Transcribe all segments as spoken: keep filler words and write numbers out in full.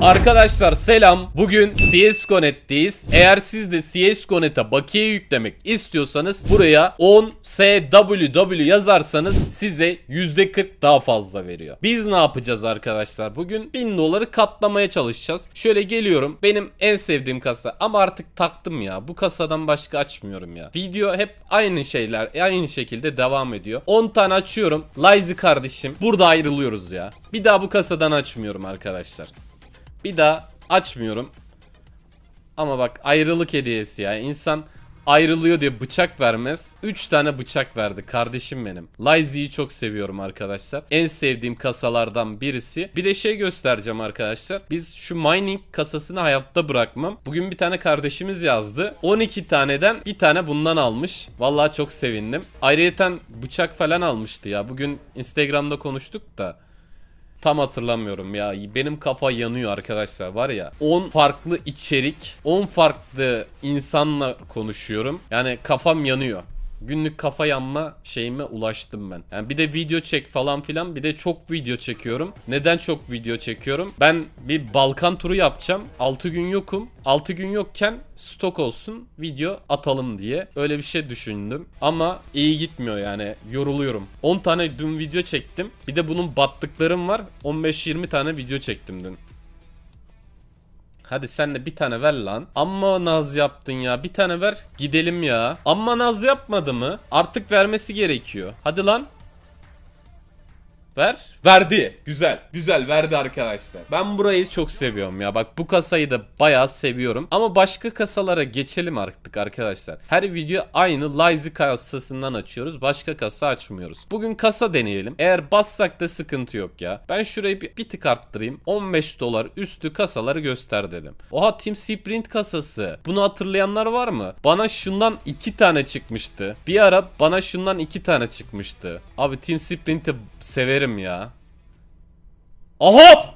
Arkadaşlar selam. Bugün C S G O Net'teyiz. Eğer siz de C S G O Net'e bakiye yüklemek istiyorsanız buraya on S W W yazarsanız size yüzde kırk daha fazla veriyor. Biz ne yapacağız arkadaşlar? Bugün bin doları katlamaya çalışacağız. Şöyle geliyorum. Benim en sevdiğim kasa ama artık taktım ya. Bu kasadan başka açmıyorum ya. Video hep aynı şeyler, aynı şekilde devam ediyor. on tane açıyorum. Lazy kardeşim. Burada ayrılıyoruz ya. Bir daha bu kasadan açmıyorum arkadaşlar. Bir daha açmıyorum. Ama bak ayrılık hediyesi ya. İnsan ayrılıyor diye bıçak vermez. üç tane bıçak verdi kardeşim benim. Lazy'yi çok seviyorum arkadaşlar. En sevdiğim kasalardan birisi. Bir de şey göstereceğim arkadaşlar. Biz şu mining kasasını hayatta bırakmam. Bugün bir tane kardeşimiz yazdı. on iki taneden bir tane bundan almış. Vallahi çok sevindim. Ayrıca bıçak falan almıştı ya. Bugün Instagram'da konuştuk da. Tam hatırlamıyorum ya. Benim kafa yanıyor arkadaşlar var ya. on farklı içerik, on farklı insanla konuşuyorum. Yani kafam yanıyor. Günlük kafa yanma şeyime ulaştım ben. Yani bir de video çek falan filan. Bir de çok video çekiyorum. Neden çok video çekiyorum? Ben bir Balkan turu yapacağım. altı gün yokum. altı gün yokken stok olsun, video atalım diye. Öyle bir şey düşündüm. Ama iyi gitmiyor yani. Yoruluyorum. on tane dün video çektim. Bir de bunun battıklarım var. on beş yirmi tane video çektim dün. Hadi sen de bir tane ver lan. Amma naz yaptın ya. Bir tane ver. Gidelim ya. Amma naz yapmadı mı? Artık vermesi gerekiyor. Hadi lan. Ver. Verdi. Güzel. Güzel verdi arkadaşlar. Ben burayı çok seviyorum ya. Bak bu kasayı da bayağı seviyorum. Ama başka kasalara geçelim artık arkadaşlar. Her video aynı Lazy kasasından açıyoruz. Başka kasa açmıyoruz. Bugün kasa deneyelim. Eğer bassak da sıkıntı yok ya. Ben şurayı bir, bir tık arttırayım. on beş dolar üstü kasaları göster dedim. Oha Team Sprint kasası. Bunu hatırlayanlar var mı? Bana şundan iki tane çıkmıştı. Bir ara bana şundan iki tane çıkmıştı. Abi Team Sprint'i severim ya. Aha!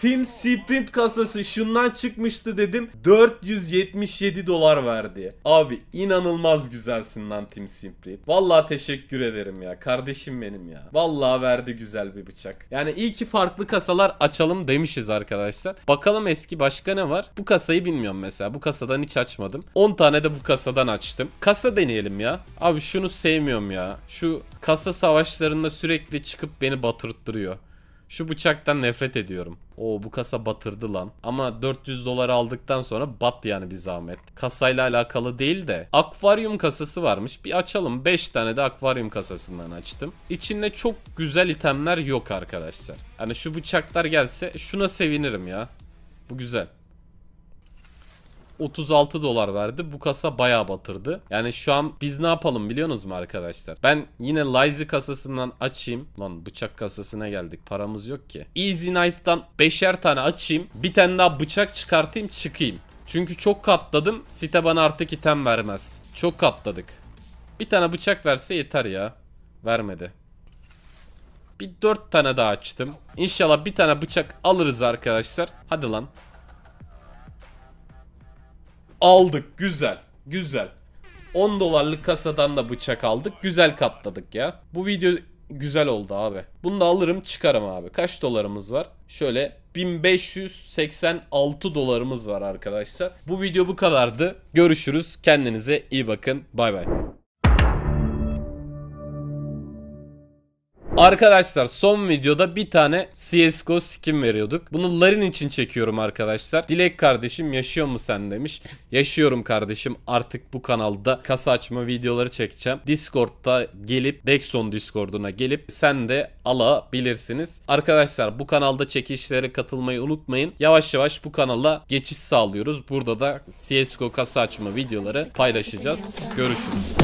Team Sprint kasası şundan çıkmıştı dedim. dört yüz yetmiş yedi dolar verdi. Abi inanılmaz güzelsin lan Team Sprint. Vallahi teşekkür ederim ya. Kardeşim benim ya. Vallahi verdi güzel bir bıçak. Yani iyi ki farklı kasalar açalım demişiz arkadaşlar. Bakalım eski başka ne var? Bu kasayı bilmiyorum mesela. Bu kasadan hiç açmadım. on tane de bu kasadan açtım. Kasa deneyelim ya. Abi şunu sevmiyorum ya. Şu kasa savaşlarında sürekli çıkıp beni batırttırıyor. Şu bıçaktan nefret ediyorum. Oo bu kasa batırdı lan. Ama dört yüz dolar aldıktan sonra bat yani bir zahmet. Kasayla alakalı değil de. Akvaryum kasası varmış. Bir açalım. beş tane de akvaryum kasasından açtım. İçinde çok güzel itemler yok arkadaşlar. Yani şu bıçaklar gelse şuna sevinirim ya. Bu güzel. otuz altı dolar verdi. Bu kasa bayağı batırdı. Yani şu an biz ne yapalım biliyorsunuz mu arkadaşlar? Ben yine Lazy kasasından açayım. Lan bıçak kasasına geldik. Paramız yok ki. Easy Knife'dan beşer tane açayım. Bir tane daha bıçak çıkartayım çıkayım. Çünkü çok katladım. Site bana artık item vermez. Çok katladık. Bir tane bıçak verse yeter ya. Vermedi. Bir dört tane daha açtım. İnşallah bir tane bıçak alırız arkadaşlar. Hadi lan. Aldık güzel güzel. on dolarlık kasadan da bıçak aldık. Güzel katladık ya. Bu video güzel oldu abi. Bunu da alırım çıkarım abi. Kaç dolarımız var? Şöyle bin beş yüz seksen altı dolarımız var arkadaşlar. Bu video bu kadardı. Görüşürüz. Kendinize iyi bakın. Bay bay. Arkadaşlar son videoda bir tane C S G O skin veriyorduk. Bunu Larin için çekiyorum arkadaşlar. Dilek kardeşim yaşıyor mu sen demiş. Yaşıyorum kardeşim. Artık bu kanalda kasa açma videoları çekeceğim. Discord'da gelip Dexon Discord'una gelip sen de alabilirsiniz. Arkadaşlar bu kanalda çekilişlere katılmayı unutmayın. Yavaş yavaş bu kanala geçiş sağlıyoruz. Burada da C S G O kasa açma videoları paylaşacağız. Görüşürüz.